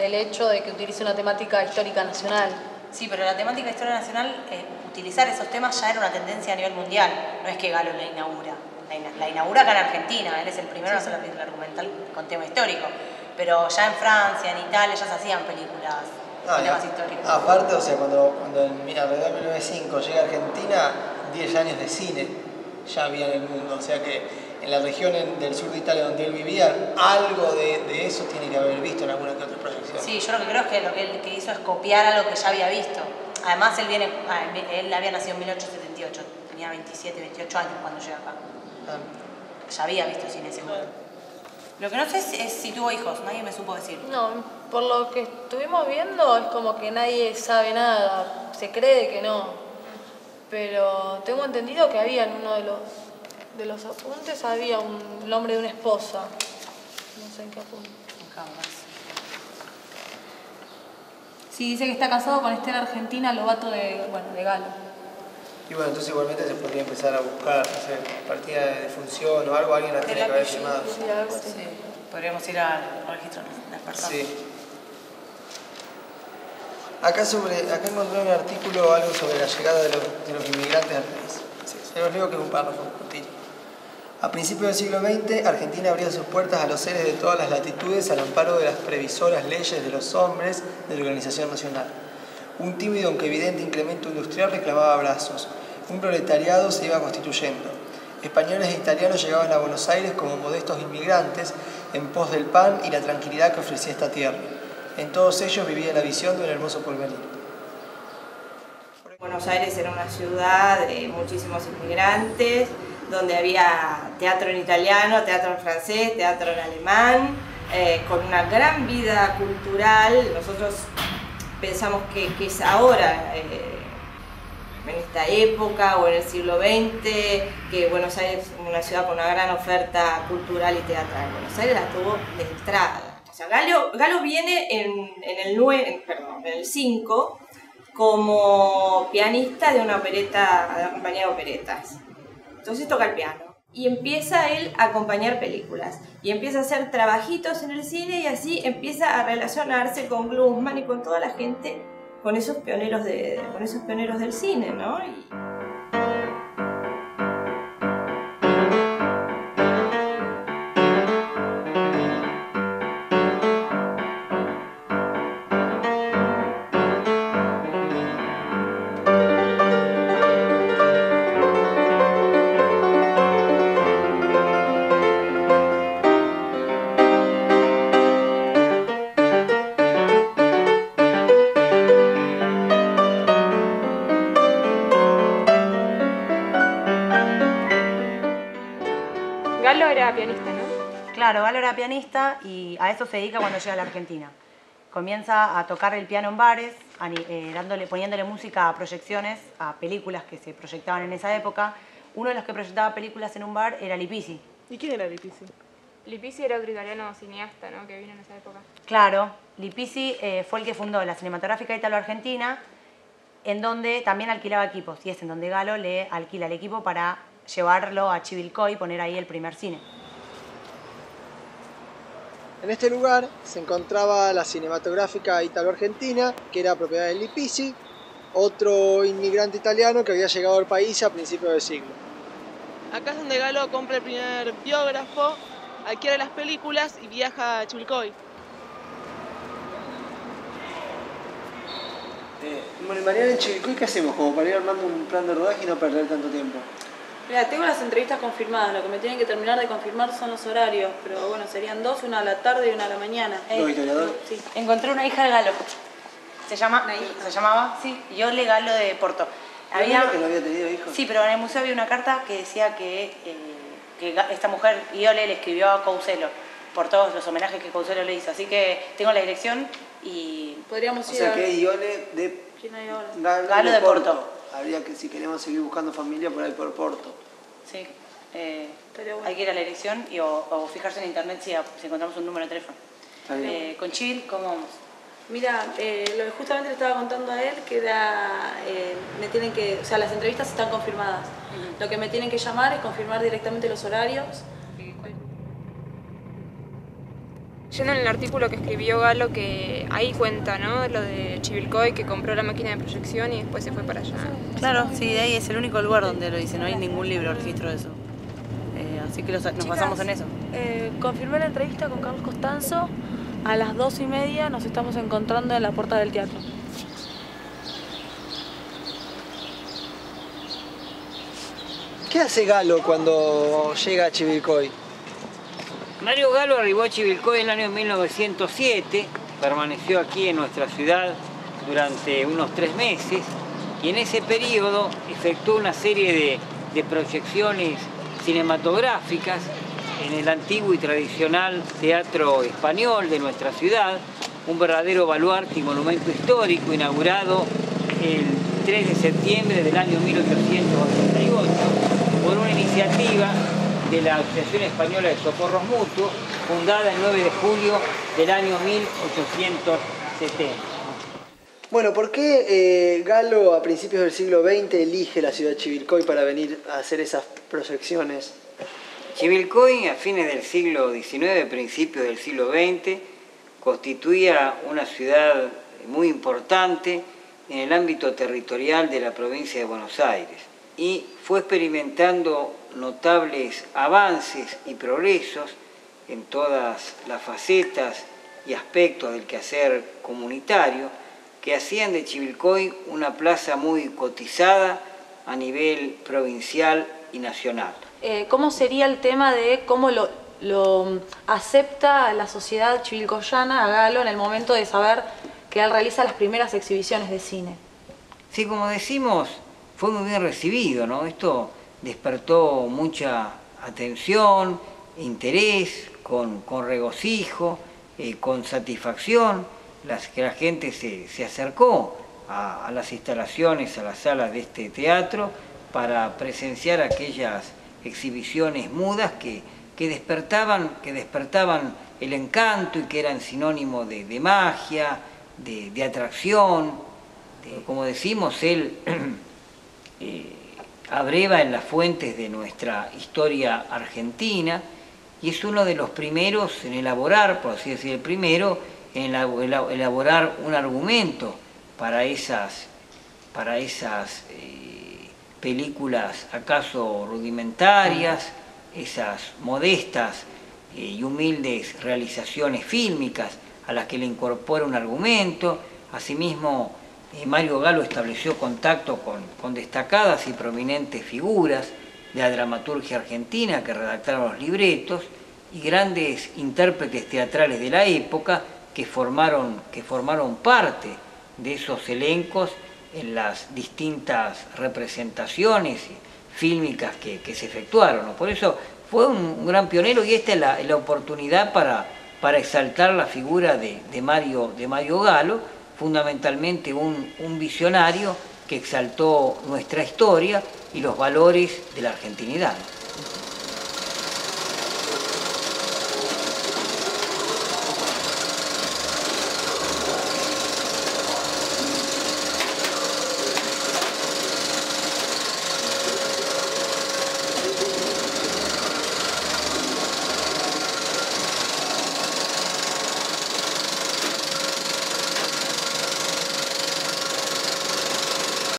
El hecho de que utilice una temática histórica nacional. Sí, pero la temática histórica nacional, utilizar esos temas ya era una tendencia a nivel mundial. No es que Gallo la inaugura. La inaugura acá en Argentina. Él es el primero en hacer la película argumental con tema histórico. Pero ya en Francia, en Italia, ya se hacían películas con temas históricos. Aparte, o sea, cuando alrededor de 1905 llega a Argentina, 10 años de cine ya había en el mundo. O sea que en la región del sur de Italia donde él vivía, algo de eso tiene que haber visto en alguna que otra proyección. Sí, yo lo que creo es que lo que él hizo es copiar algo que ya había visto. Además, él había nacido en 1878, tenía 27, 28 años cuando llega acá. Ya había visto cine seguro. Lo que no sé es si tuvo hijos, nadie me supo decir. No, por lo que estuvimos viendo es como que nadie sabe nada, se cree que no. Pero tengo entendido que había en uno de los apuntes había el nombre de una esposa. No sé en qué apunte. Sí, dice que está casado con Estela Argentina, Lobato de Gallo. Y bueno, entonces igualmente se podría empezar a buscar, no sé, partida de defunción o algo, alguien la tiene que haber llamado. Sí, podríamos ir al registro de las personas. Sí. Acá encontré un artículo, algo sobre la llegada de los inmigrantes al país. Sí, yo os digo que es un párrafo cortito. A principios del siglo XX, Argentina abría sus puertas a los seres de todas las latitudes al amparo de las previsoras leyes de los hombres de la Organización Nacional. Un tímido aunque evidente incremento industrial reclamaba abrazos. Un proletariado se iba constituyendo. Españoles e italianos llegaban a Buenos Aires como modestos inmigrantes en pos del pan y la tranquilidad que ofrecía esta tierra. En todos ellos vivía la visión de un hermoso porvenir. Buenos Aires era una ciudad de muchísimos inmigrantes, donde había teatro en italiano, teatro en francés, teatro en alemán, con una gran vida cultural. Nosotros pensamos que es ahora, en esta época o en el siglo XX, que Buenos Aires es una ciudad con una gran oferta cultural y teatral. Buenos Aires la tuvo de entrada. O sea, Gallo viene en el 5 como pianista de una opereta, de una compañía de operetas. Entonces toca el piano y empieza él a acompañar películas y empieza a hacer trabajitos en el cine y así empieza a relacionarse con Bloomman y con toda la gente, con esos pioneros, con esos pioneros del cine, ¿no? Claro, Gallo era pianista y a eso se dedica cuando llega a la Argentina. Comienza a tocar el piano en bares, poniéndole música a proyecciones, a películas que se proyectaban en esa época. Uno de los que proyectaba películas en un bar era Lepicci. ¿Y quién era Lepicci? Lepicci era otro italiano cineasta, ¿no?, que vino en esa época. Claro, Lepicci fue el que fundó la Cinematográfica Italo-Argentina, en donde también alquilaba equipos, y es en donde Gallo le alquila el equipo para llevarlo a Chivilcoy y poner ahí el primer cine. En este lugar se encontraba la Cinematográfica Italo-Argentina, que era propiedad de Lepicci, otro inmigrante italiano que había llegado al país a principios del siglo. Acá es donde Gallo compra el primer biógrafo, adquiere las películas y viaja a Chivilcoy. Bueno, y mañana en Chivilcoy, ¿qué hacemos? Como para ir armando un plan de rodaje y no perder tanto tiempo. Mira, tengo las entrevistas confirmadas, lo que me tienen que terminar de confirmar son los horarios, pero bueno, serían dos, una a la tarde y una a la mañana. ¿Dos historiadores? Sí. Encontré una hija de Gallo. ¿Se llamaba? Sí, Iole Gallo de Porto. ¿Había... que no había tenido hijos? Sí, pero en el museo había una carta que decía que que esta mujer, Iole, le escribió a Couselo por todos los homenajes que Couselo le hizo. Así que tengo la dirección y... podríamos ir a... O sea que Iole de... ¿Quién es Iole? Gallo de Porto. Habría que, si queremos seguir buscando familia, por ahí por Porto. Sí. Pero bueno. Hay que ir a la dirección y, o fijarse en internet si encontramos un número de teléfono. Con Chil, ¿cómo vamos? Mira, lo que justamente le estaba contando a él, que era, me tienen que, o sea, las entrevistas están confirmadas. Uh-huh. Lo que me tienen que llamar es confirmar directamente los horarios. Yendo en el artículo que escribió Gallo, que ahí cuenta, ¿no? Lo de Chivilcoy, que compró la máquina de proyección y después se fue para allá. Claro, sí, de ahí es el único lugar donde lo dice, no hay ningún libro registro de eso. Así que nos basamos en eso. Confirmé la entrevista con Carlos Costanzo. A las 2:30 nos estamos encontrando en la puerta del teatro. ¿Qué hace Gallo cuando llega a Chivilcoy? Mario Gallo arribó a Chivilcoy en el año 1907, permaneció aquí en nuestra ciudad durante unos 3 meses y en ese periodo efectuó una serie de proyecciones cinematográficas en el antiguo y tradicional teatro español de nuestra ciudad, un verdadero baluarte y monumento histórico inaugurado el 3 de septiembre del año 1888 por una iniciativa de la Asociación Española de Socorros Mutuos, fundada el 9 de julio del año 1870. Bueno, ¿por qué Gallo a principios del siglo XX elige la ciudad de Chivilcoy para venir a hacer esas proyecciones? Chivilcoy, a fines del siglo XIX, principios del siglo XX, constituía una ciudad muy importante en el ámbito territorial de la provincia de Buenos Aires y fue experimentando notables avances y progresos en todas las facetas y aspectos del quehacer comunitario que hacían de Chivilcoy una plaza muy cotizada a nivel provincial y nacional. ¿Cómo sería el tema de cómo lo acepta la sociedad chivilcoyana a Gallo en el momento de saber que él realiza las primeras exhibiciones de cine? Sí, como decimos, fue muy bien recibido, ¿no? Esto despertó mucha atención, interés, con regocijo, con satisfacción, que la gente se acercó a las instalaciones, a las salas de este teatro, para presenciar aquellas exhibiciones mudas que despertaban el encanto y que eran sinónimo de magia, de atracción. Como decimos, él abreva en las fuentes de nuestra historia argentina y es uno de los primeros en elaborar, por así decir, el primero en elaborar un argumento para esas películas acaso rudimentarias, esas modestas y humildes realizaciones fílmicas a las que le incorpora un argumento. Asimismo, Mario Gallo estableció contacto con destacadas y prominentes figuras de la dramaturgia argentina que redactaron los libretos y grandes intérpretes teatrales de la época que formaron parte de esos elencos en las distintas representaciones fílmicas que se efectuaron, ¿no? Por eso fue un gran pionero y esta es la oportunidad para exaltar la figura de Mario Gallo, fundamentalmente un visionario que exaltó nuestra historia y los valores de la argentinidad.